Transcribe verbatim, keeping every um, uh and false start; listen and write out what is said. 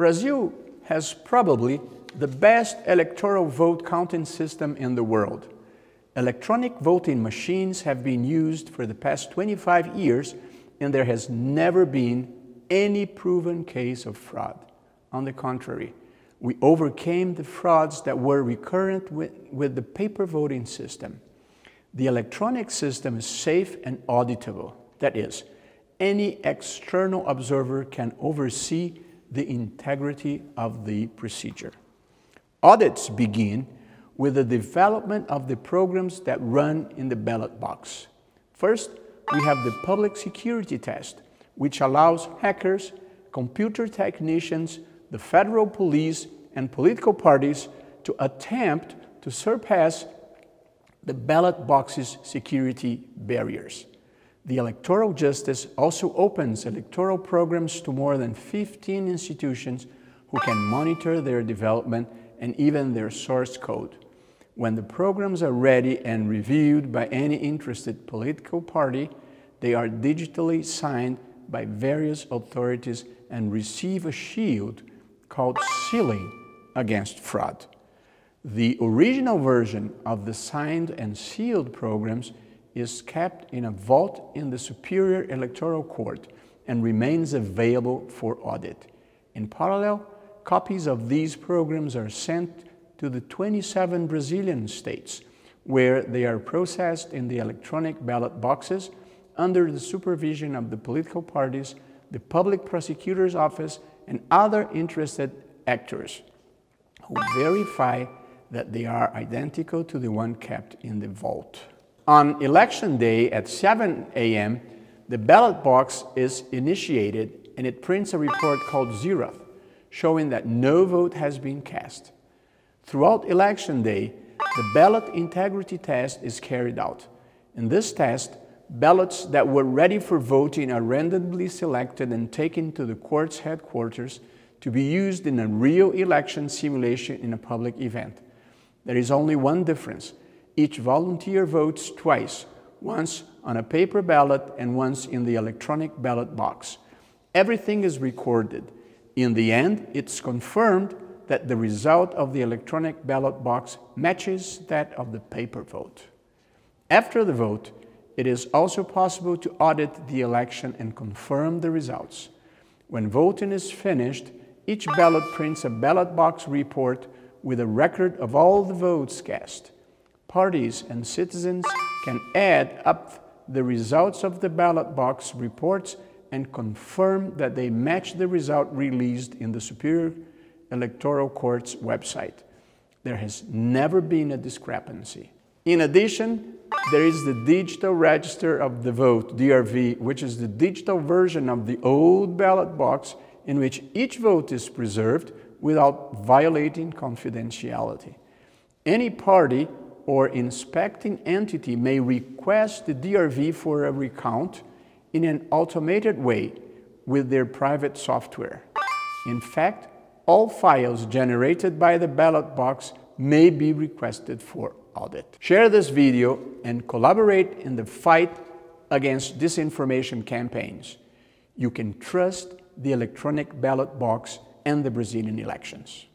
Brazil has probably the best electoral vote counting system in the world. Electronic voting machines have been used for the past twenty-five years, and there has never been any proven case of fraud. On the contrary, we overcame the frauds that were recurrent with, with the paper voting system. The electronic system is safe and auditable. That is, any external observer can oversee the integrity of the procedure. Audits begin with the development of the programs that run in the ballot box. First, we have the public security test, which allows hackers, computer technicians, the federal police, and political parties to attempt to surpass the ballot box's security barriers. The Electoral Justice also opens electoral programs to more than fifteen institutions who can monitor their development and even their source code. When the programs are ready and reviewed by any interested political party, they are digitally signed by various authorities and receive a shield called sealing against fraud. The original version of the signed and sealed programs is kept in a vault in the Superior Electoral Court and remains available for audit. In parallel, copies of these programs are sent to the twenty-seven Brazilian states, where they are processed in the electronic ballot boxes under the supervision of the political parties, the public prosecutor's office, and other interested actors, who verify that they are identical to the one kept in the vault. On election day at seven A M, the ballot box is initiated and it prints a report called zeroth, showing that no vote has been cast. Throughout election day, the ballot integrity test is carried out. In this test, ballots that were ready for voting are randomly selected and taken to the court's headquarters to be used in a real election simulation in a public event. There is only one difference. Each volunteer votes twice, once on a paper ballot and once in the electronic ballot box. Everything is recorded. In the end, it's confirmed that the result of the electronic ballot box matches that of the paper vote. After the vote, it is also possible to audit the election and confirm the results. When voting is finished, each ballot prints a ballot box report with a record of all the votes cast. Parties and citizens can add up the results of the ballot box reports and confirm that they match the result released in the Superior Electoral Court's website. There has never been a discrepancy. In addition, there is the Digital Register of the Vote, D R V, which is the digital version of the old ballot box in which each vote is preserved without violating confidentiality. Any party or inspecting entity may request the D R V for a recount in an automated way with their private software. In fact, all files generated by the ballot box may be requested for audit. Share this video and collaborate in the fight against disinformation campaigns. You can trust the electronic ballot box and the Brazilian elections.